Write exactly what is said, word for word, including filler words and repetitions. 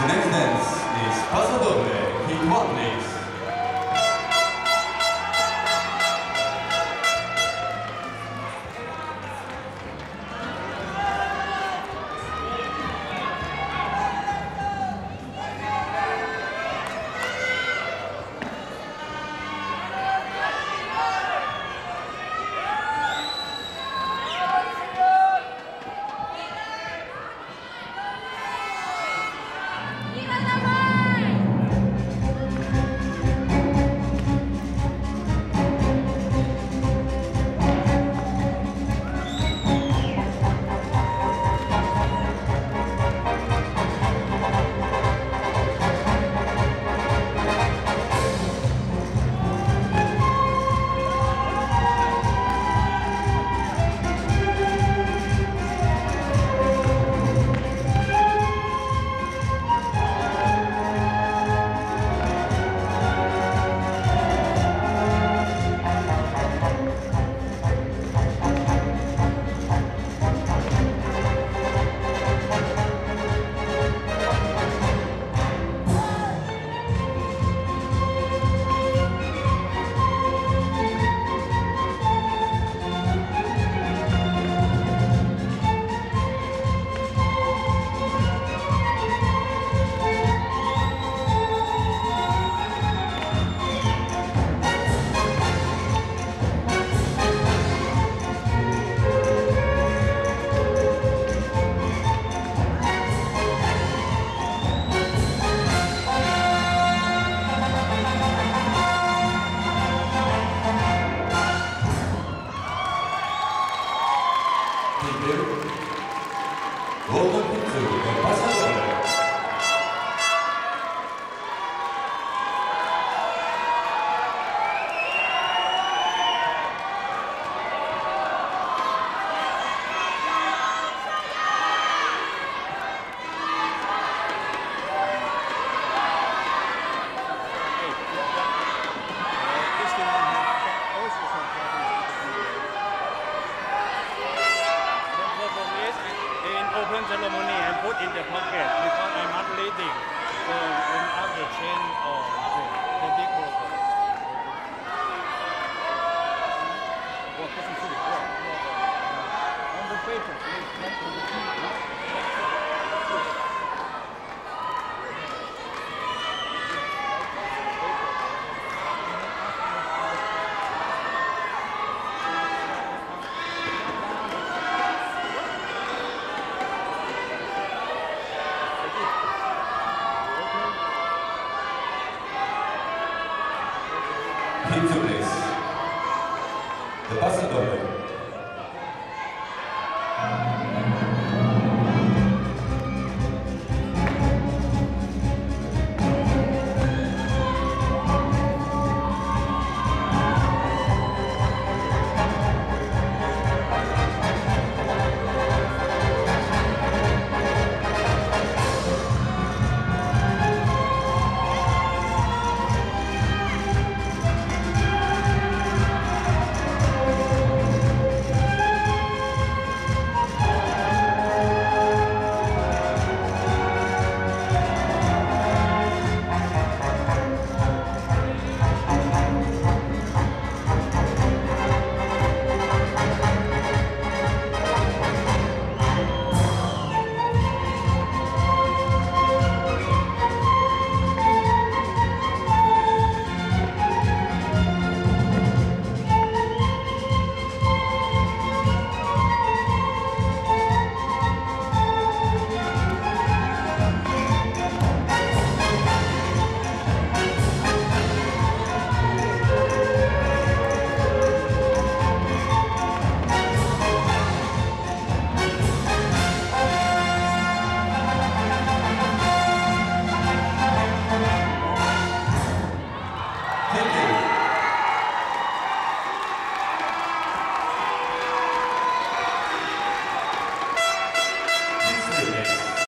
The next dance is Paso Doble, Heat one, please. Thank you. Golden Visa and Paso Doble. Open ceremony and put in the pocket because I'm not reading. So without the chain or the big rope. On the paper, please. Into place. The Paso Doble.